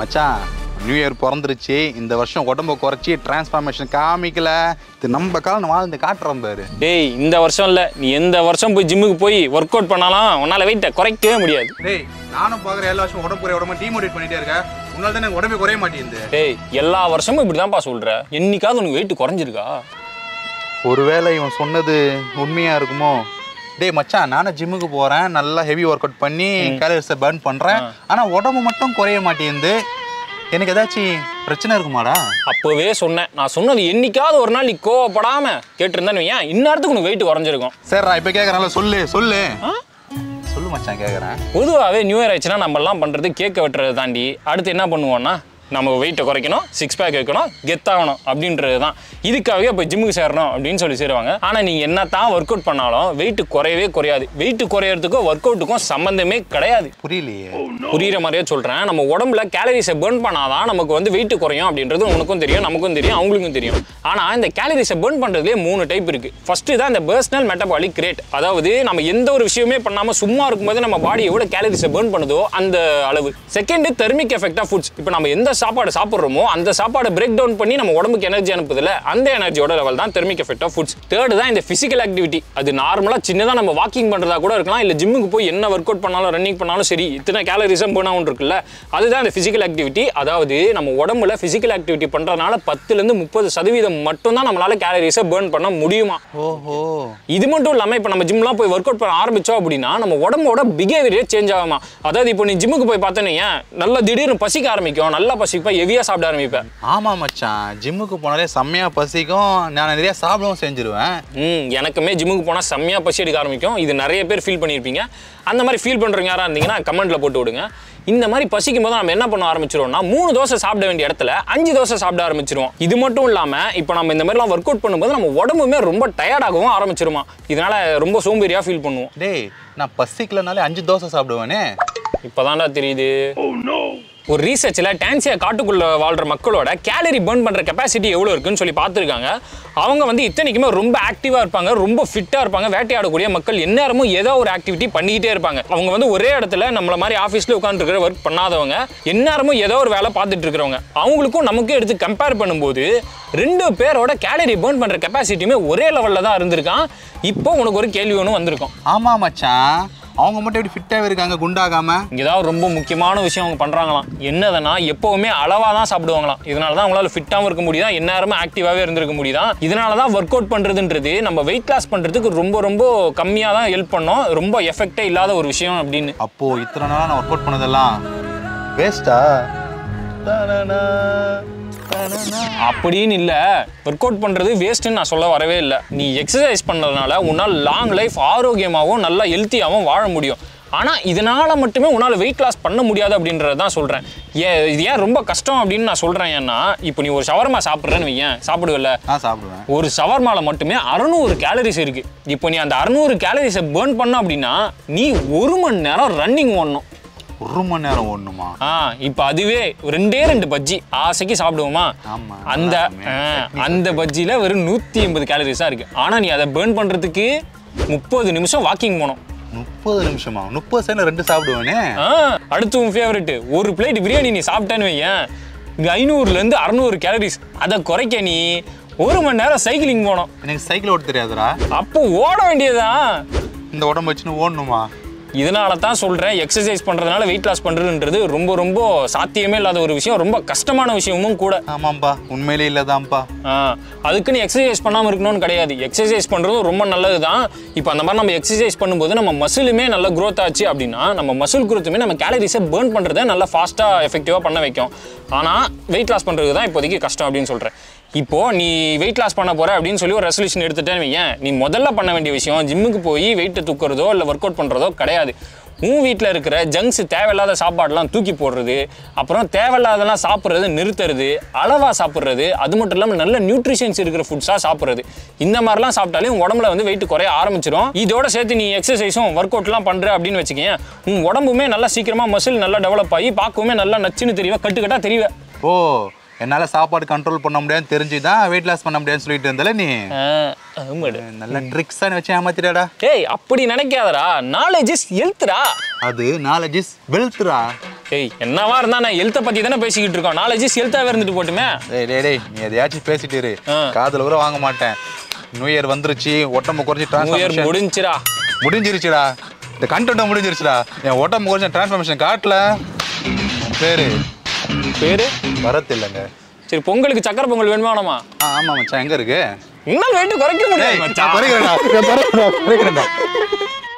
மச்சா new year பிறந்துருச்சு. இந்த வருஷம் உடம்பு குறைச்சி டிரான்ஸ்ஃபார்மேஷன் காமிக்கல, இது நம்ம காலம் வாழ்ந்து காட்டுறோம் பாரு. டேய், இந்த வருஷம் இல்லை, நீ எந்த வருஷம் போய் ஜிம்முக்கு போய் ஒர்க் அவுட் பண்ணாலும் உன்னால் வெயிட்டை குறைக்கவே முடியாது. டேய், நானும் பார்க்குற எல்லா வருஷம் உடம்பு குறைய உடம்பு டீமோட்டிவேட் பண்ணிட்டே இருக்கேன். உன்னால தான் எனக்கு உடம்பு குறைய மாட்டேங்குது. டேய், எல்லா வருஷமும் இப்படி தான்ப்பா சொல்கிற, என்னைக்காவது உனக்கு வெயிட் குறைஞ்சிருக்கா? ஒருவேளை இவன் சொன்னது உண்மையாக இருக்குமோ? டேய் மச்சான், நானும் ஜிம்முக்கு போகிறேன், நல்லா ஹெவி ஒர்க் அவுட் பண்ணி கேலரிஸை பர்ன் பண்ணுறேன், ஆனால் உடம்பு மட்டும் குறைய மாட்டேங்குது. எனக்கு ஏதாச்சும் பிரச்சனை இருக்குமாடா? அப்போவே சொன்னேன், நான் சொன்னது என்னைக்காவது ஒரு நாள் நீ கோவப்படாமல் கேட்டிருந்தேன்னு ஏன் இன்னத்துக்கு உனக்கு வெயிட் குறைஞ்சிருக்கும். சரிடா, இப்போ கேட்குறேன், சொல்லு சொல்லு சொல்லு மச்சான் கேட்குறேன். பொதுவாகவே நியூ இயர் ஆயிடுச்சுன்னா நம்மளாம் பண்ணுறது கேக்கை வெட்டுறதை தாண்டி அடுத்து என்ன பண்ணுவோன்னா, நம்ம வெயிட்டை குறைக்கணும், சிக்ஸ் பேக் வைக்கணும், கெத்தாகணும் அப்படின்றது தான். இதுக்காகவே இப்போ ஜிம்முக்கு சேரணும் அப்படின்னு சொல்லி சேருவாங்க. ஆனால் நீங்கள் என்ன தான் ஒர்க் அவுட் பண்ணாலும் வெயிட்டு குறையவே குறையாது. வெயிட்டு குறையிறதுக்கும் ஒர்க் அவுட்டுக்கும் சம்மந்தமே கிடையாது. புரியலையே? புரிகிற மாதிரியே சொல்கிறேன். நம்ம உடம்புல கேலரிஸை பேர்ன் பண்ணாதான் நமக்கு வந்து வெயிட்டு குறையும் அப்படின்றது உனக்கும் தெரியும், நமக்கும் தெரியும், அவங்களுக்கும் தெரியும். ஆனால் இந்த கேலரிஸை பேர்ன் பண்ணுறதுலேயே 3 டைப் இருக்குது. ஃபஸ்ட்டு தான் இந்த பர்சனல் மெட்டபாலிக் ரேட், அதாவது நம்ம எந்த ஒரு விஷயமே பண்ணாமல் சும்மா இருக்கும்போது நம்ம பாடி எவ்வளோ கேலரிஸை பேர்ன் பண்ணுதோ அந்த அளவு. Second thermic effect of foods. இப்போ நம்ம எந்த சாப்பாடு சாப்பிட்றோமோ அந்த சாப்பாடு பிரேக் டவுன் பண்ணி நம்ம உடம்புக்கு எனர்ஜி அனுப்புதில்ல, அந்த எனர்ஜியோட லெவல் தான் thermic effect of foods. Third தான் இந்த ஃபிசிக்கல் ஆக்டிவிட்டி. அது நார்மலாக சின்னதாக நம்ம வாக்கிங் பண்ணுறதா கூட இருக்கலாம், இல்லை ஜிம்முக்கு போய் என்ன ஒர்க் அவுட் பண்ணாலும் ரன்னிங் பண்ணாலும் சரி, இத்தனை கேலரிஸும் போனாலும் இருக்குல்ல, அதுதான் இந்த ஃபிசிக்கல் ஆக்டிவிட்டி. அதாவது நம்ம உடம்புல ஃபிசிக்கல் ஆக்டிவிட்டி பண்ணுறதுனால 10-30% மட்டும்தான் நம்மளால கேலரிஸை பேர்ன் பண்ண முடியுமா. ஓஹோ. இது மட்டும் இல்லாமல் இப்போ நம்ம ஜிம்லாம் போய் ஒர்க் அவுட் பண்ண ஆரம்பித்தோம் அப்படின்னா நம்ம உடம்போட பிஹேவியரே சேஞ்ச் ஆகுமா. அதாவது இப்போ நீ ஜிம்முக்கு போய் பார்த்தோன்னு ஏன் நல்ல திடீர்னு பசிக்க ஆரம்பிக்கும், நல்லா பசிப்பா, ஹெவியா சாப்பிட ஆரம்பிப்பேன். ஆமா மச்சான், ஜிம்முக்கு போனாலே செம்மையா பசிக்கும், நான் நிறைய சாப்பிடவும் செஞ்சிருவேன். எனக்குமே ஜிம்முக்கு போனால் செம்மையா பசி எடுக்க ஆரம்பிக்கும். இது நிறைய பேர் ஃபீல் பண்ணியிருப்பீங்க. அந்த மாதிரி ஃபீல் பண்ணுறவங்க யாராக இருந்தீங்கன்னா கமெண்ட்ல போட்டு விடுங்க. இந்த மாதிரி பசிக்கும் போது நம்ம என்ன பண்ண ஆரம்பிச்சிருவோம்னா, 3 தோசை சாப்பிட வேண்டிய இடத்துல 5 தோசை சாப்பிட ஆரம்பிச்சிருவோம். இது மட்டும் இல்லாமல் இப்போ நம்ம இந்த மாதிரிலாம் ஒர்க் அவுட் பண்ணும்போது நம்ம உடம்புமே ரொம்ப டயர்டாகவும் ஆரம்பிச்சிருமா, இதனால ரொம்ப சோம்பேறியாக ஃபீல் பண்ணுவோம். டேய், நான் பசிக்கலனாலே 5 தோசை சாப்பிடுவேனே, இப்போதான்டா தெரியுது. ஒரு ரீசர்ச்சில் டான்சியா காட்டுக்குள்ளே வாழ்கிற மக்களோட கேலரி பர்ன் பண்ணுற கெப்பாசிட்டி எவ்வளோ இருக்குன்னு சொல்லி பார்த்துருக்காங்க. அவங்க வந்து இத்தனைக்குமே ரொம்ப ஆக்டிவாக இருப்பாங்க, ரொம்ப ஃபிட்டாக இருப்பாங்க. வேட்டையாடக்கூடிய மக்கள் எந்நேரமும் ஏதோ ஒரு ஆக்டிவிட்டி பண்ணிக்கிட்டே இருப்பாங்க. அவங்க வந்து ஒரே இடத்துல நம்மள மாதிரி ஆஃபீஸில் உட்காந்துருக்கிற ஒர்க் பண்ணாதவங்க, எந்நேரமும் ஏதோ ஒரு வேலை பார்த்துட்டு இருக்கிறவங்க, அவங்களுக்கும் நமக்கும் எடுத்து கம்பேர் பண்ணும்போது 2 பேரோட கேலரி பர்ன் பண்ணுற கெப்பாசிட்டியுமே ஒரே லெவலில் தான் இருந்திருக்கான். இப்போ உனக்கு ஒரு கேள்வி ஒன்று வந்திருக்கும். ஆமாம் மச்சான், அவங்க மட்டும் எப்படி ஃபிட்டாகவே இருக்காங்க குண்டாகாமல்? இங்கேதான் ரொம்ப முக்கியமான விஷயம் அவங்க பண்ணுறாங்களாம். என்னதுன்னா, எப்போவுமே அளவாக தான் சாப்பிடுவாங்களாம். இதனால தான் அவங்களால ஃபிட்டாகவும் இருக்க முடியுதான், எந்நேரமும் ஆக்டிவாகவே இருந்திருக்க முடியுதான். இதனால தான் ஒர்க் அவுட் பண்ணுறதுன்றது நம்ம வெயிட் லாஸ் பண்ணுறதுக்கு ரொம்ப ரொம்ப கம்மியாக தான் ஹெல்ப் பண்ணோம், ரொம்ப எஃபெக்டே இல்லாத ஒரு விஷயம் அப்படின்னு. அப்போது இத்தனை நாளாக நான் ஒர்க் அவுட் பண்ணதெல்லாம் வேஸ்ட்டா? அப்படின்னு இல்லை, ஒர்க் அவுட் பண்ணுறது வேஸ்ட்டுன்னு நான் சொல்ல வரவே இல்லை. நீ எக்ஸசைஸ் பண்ணுறதுனால உன்னால் லாங் லைஃப் ஆரோக்கியமாகவும் நல்லா ஹெல்த்தியாகவும் வாழ முடியும். ஆனால் இதனால் மட்டுமே உன்னால் வெயிட் லாஸ் பண்ண முடியாது அப்படின்றத தான் சொல்கிறேன். இது ஏன் ரொம்ப கஷ்டம் அப்படின்னு நான் சொல்கிறேன் ஏன்னா, இப்போ நீ ஒரு ஷவர்மா சாப்பிட்றேன்னு வையேன், சாப்பிடுவில்ல? நான் சாப்பிடுவேன். ஒரு ஷவர்மாவில் மட்டுமே 600 கேலரிஸ் இருக்குது. இப்போ நீ அந்த 600 கேலரிஸை பேர்ன் பண்ண அப்படின்னா நீ 1 மணி நேரம் ரன்னிங் ஓடணும். 1 மணி நேரம் ஓடணுமா? இப்போ அதுவே 2 பஜ்ஜி ஆசைக்கு சாப்பிடுவோமா, அந்த அந்த பஜ்ஜியில் வெறும் 150 கேலரிஸாக இருக்குது. ஆனால் நீ அதை பேர்ன் பண்ணுறதுக்கு 30 நிமிஷம் வாக்கிங் போகணும். 30 நிமிஷமா? 30 செகண்ட் 2 சாப்பிடுவானே. அடுத்து உன் ஃபேவரட், ஒரு பிளேட் பிரியாணி நீ சாப்பிட்டேன்னு வையேன், 500-600 கேலரிஸ். அதை குறைக்க நீ 1 மணி நேரம் சைக்கிளிங் போகணும். எனக்கு சைக்கிள் ஓட தெரியாதுடா. அப்போ ஓட வேண்டியதான், இந்த உடம்பு வச்சுன்னு ஓடணுமா? இதனால தான் சொல்கிறேன், எக்ஸசைஸ் பண்ணுறதுனால வெயிட் லாஸ் பண்ணுறதுன்றது ரொம்ப ரொம்ப சாத்தியமே இல்லாத ஒரு விஷயம், ரொம்ப கஷ்டமான விஷயமும் கூட. ஆமாம்ப்பா, உண்மையிலே இல்லைதான்ப்பா. அதுக்குன்னு எக்ஸசைஸ் பண்ணாமல் இருக்கணும்னு கிடையாது, எக்ஸசைஸ் பண்ணுறதும் ரொம்ப நல்லது தான். இப்போ அந்த மாதிரி நம்ம எக்ஸசைஸ் பண்ணும்போது நம்ம மசிலுமே நல்லா க்ரோத் ஆச்சு அப்படின்னா நம்ம மசில் குரோத்துமே நம்ம கேலரிஸை பேர்ன் பண்ணுறதை நல்லா ஃபாஸ்ட்டாக எஃபெக்டிவாக பண்ண வைக்கும். ஆனால் வெயிட் லாஸ் பண்ணுறது தான் இப்போதைக்கு கஷ்டம் அப்படின்னு சொல்கிறேன். இப்போது நீ வெயிட் லாஸ் பண்ண போகிற அப்படின்னு சொல்லி ஒரு ரெசல்யூஷன் எடுத்துட்டேன்னு வையேன், நீ முதல்ல பண்ண வேண்டிய விஷயம் ஜிம்முக்கு போய் வெயிட்டை தூக்குறதோ இல்லை ஒர்க் அவுட் பண்ணுறதோ கிடையாது. உன் வீட்டில் இருக்கிற ஜங்க்ஸ், தேவையில்லாத சாப்பாடெலாம் தூக்கி போடுறது, அப்புறம் தேவையில்லாதெல்லாம் சாப்பிட்றது நிறுத்துறது, அளவாக சாப்பிட்றது, அது மட்டும் இல்லாமல் நல்ல நியூட்ரிஷன்ஸ் இருக்கிற ஃபுட்ஸாக சாப்பிட்றது. இந்த மாதிரிலாம் சாப்பிட்டாலே உன் உடம்புல வந்து வெயிட் குறைய ஆரம்பிச்சிடும். இதோட சேர்த்து நீ எக்ஸசைஸும் ஒர்க் அவுட்லாம் பண்ணுற அப்படின்னு வச்சுக்கேன், உன் உடம்புமே நல்லா சீக்கிரமாக மசில் நல்லா டெவலப் ஆகி பார்க்கவுமே நல்லா நச்சுன்னு தெரியவே, கட்டுக்கட்டாக தெரியவே. ஓ, என்னால் சாப்பாடு கண்ட்ரோல் பண்ண முடியாதுன்னு தெரிஞ்சு தான் வெயிட் லாஸ் பண்ண முடியாதுன்னு சொல்லிட்டு இருந்தால நீ நல்ல ட்ரிக்ஸானு வச்சு ஏமாத்திடாடா. ஏய் அப்படி நினைக்காதடா, நாலேஜ் இஸ் ஹெல்த்ரா. அது நாலேஜ் இஸ் வெல்த்ரா. ஏய் என்னவா இருந்தா நான் ஹெல்த்தை பற்றி தானே பேசிக்கிட்டு இருக்கோம், நாலேஜ் இஸ் ஹெல்த்தாகவே இருந்துட்டு போட்டுமே. டேய் டேய் டேய் நீ எதையாச்சும் பேசிட்டு இரு, காதில் கூட வாங்க மாட்டேன். நியூ இயர் வந்துருச்சு, ஒட்டம்பு குறைஞ்சி ட்ரான்ஸ்ஃபர்மேஷன் முடிஞ்சிரா முடிஞ்சிருச்சுடா, இந்த கண்டென்ட் முடிஞ்சிருச்சுடா. என் ஒட்டம்பு குறைஞ்ச ட்ரான்ஸ்ஃபர்மேஷன் காட்டல பேரு பேரு வரத்து இல்லைங்க. சரி பொங்கலுக்கு சக்கரை பொங்கல் வேணுமா? ஆமா ஆமா மச்சான் எங்க இருக்கு? இன்னும் வேண்டு குறைக்க முடியாது மச்சான். குறைக்கிறேன்டா குறைக்கிறேன்டா.